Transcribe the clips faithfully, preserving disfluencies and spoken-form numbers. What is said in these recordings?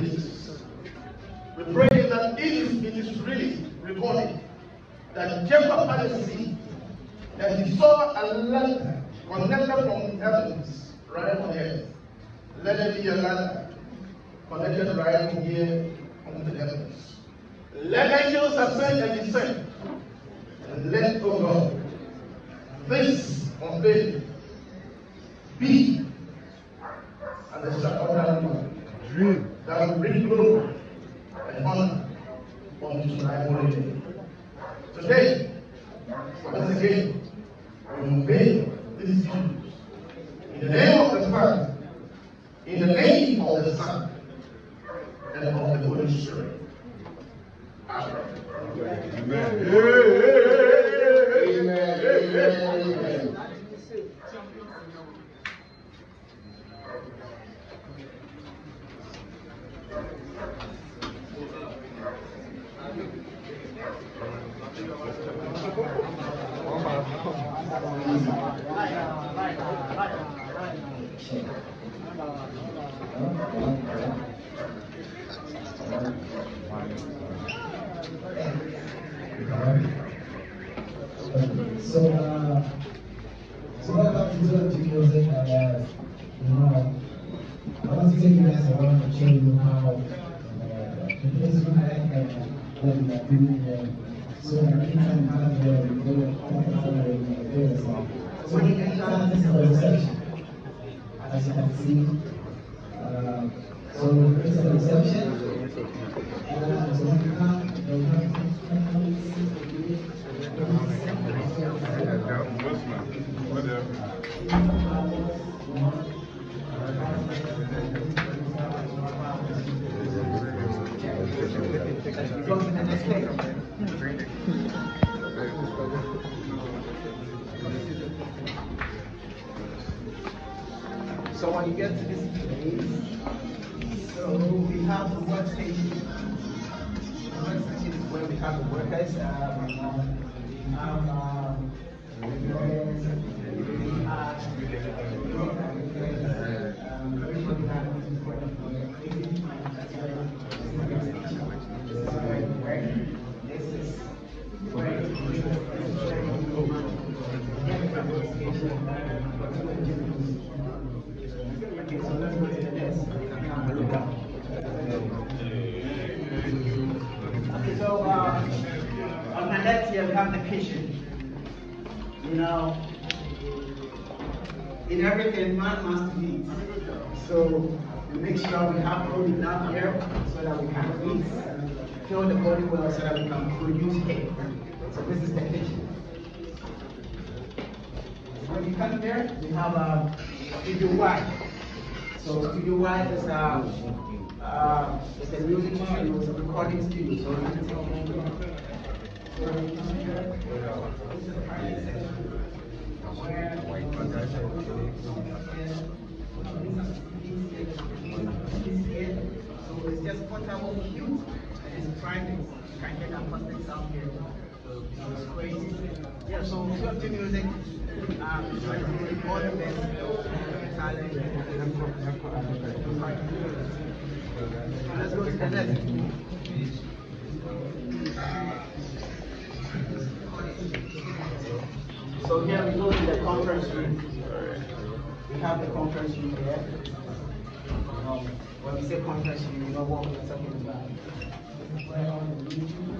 Jesus. We pray that if it is really recorded that Jacob had a seed, that he saw a ladder connected from heavens right on earth. Let there be a ladder connected right from here unto the heavens. Let angels ascend and descend, and let, O God, this on faith be and the shadow that will bring glory and honor unto thy holy name. Today, once again, we obey these truths. In the name of the Father, in the name of the Son, and of the Holy Spirit. Amen. Amen. Amen. Amen. Amen. So, uh, so welcome to the videos and uh, you know, I want to take you guys around and show you how uh, the place we had uh, when we were doing uh, so anytime I have a little comfortable in my face. So we can have this conversation, as you can see. Uh, so there's a reception. Uh, so we have the one So when you get to this place, so we have the workstation. The workstation is where we have the workers. Um, We have um, lawyers, we have everybody that is important for the crazy mind. That's why this is where this is where okay, so let's go to the desk. Okay, so uh, on my left here, we have the kitchen. You know, in everything, man must eat. So we make sure we have food enough here so that we can eat, fill the body well so that we can produce cake. So this is the kitchen. When you come here, we have a Studio Y. So Studio Y is a, uh, it's a music studio, it's a recording studio. So you can take it. So we come here, this is the party section, where we can get so it's just portable with you, and it's private. You can get acoustics out here. So it's crazy. Yeah, so we have the music, um, so it's all the best, the talent, and let's go to the next. So here we go to the conference room. We have the conference room here. Um, when we say conference room, you know what we're talking about. This is where all the YouTube,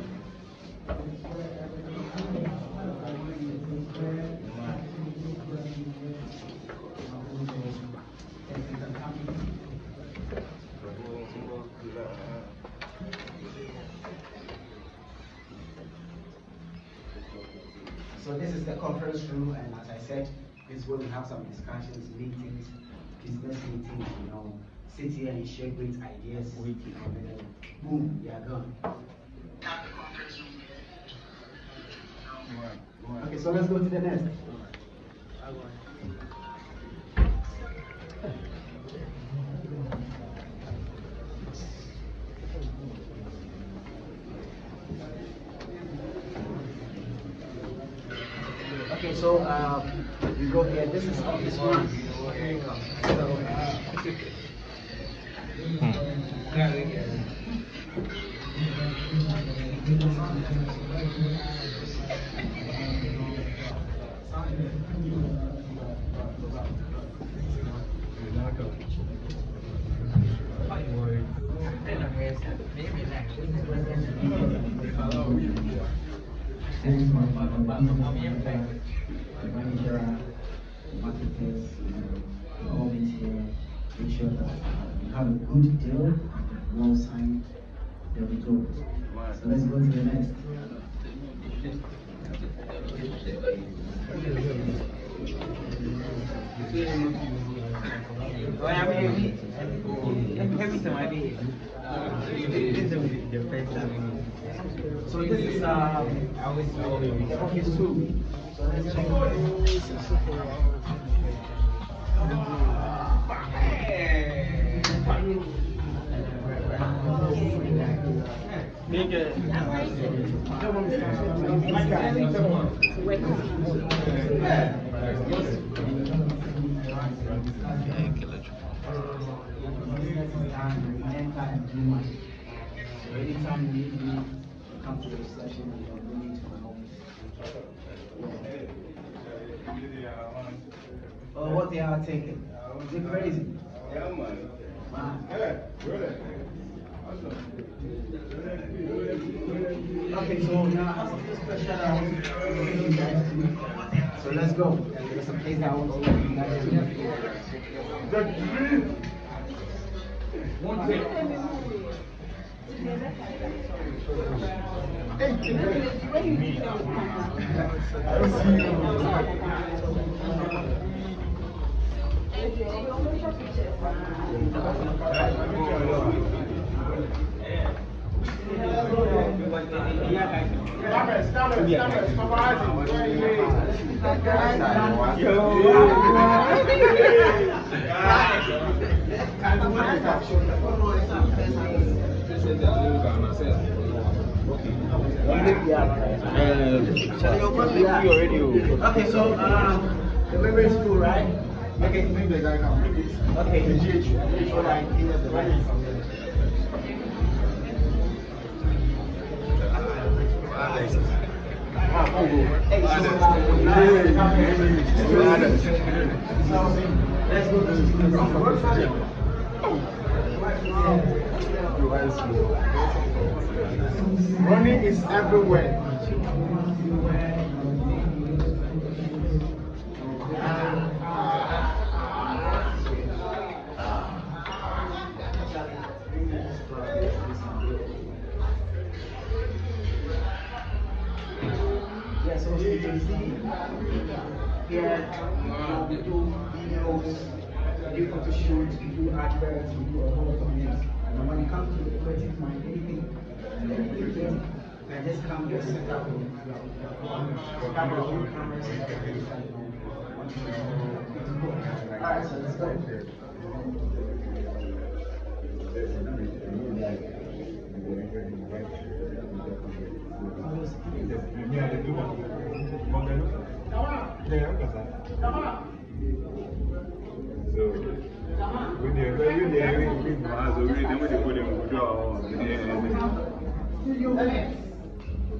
this is where everything is where So this is the conference room, and as I said, this is where we have some discussions, meetings, business meetings, you know, sit here and share great ideas, you know, and then boom, you are gone. That's the conference room. Okay, so let's go to the next. Okay, so uh, we go here. This is office one. So, uh, I'm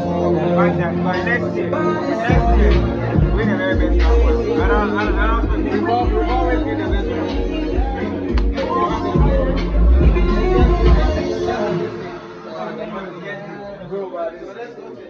By, that, by next year, next year, we're the very best software. I don't, I don't, I don't think we've always been the best software. But yes,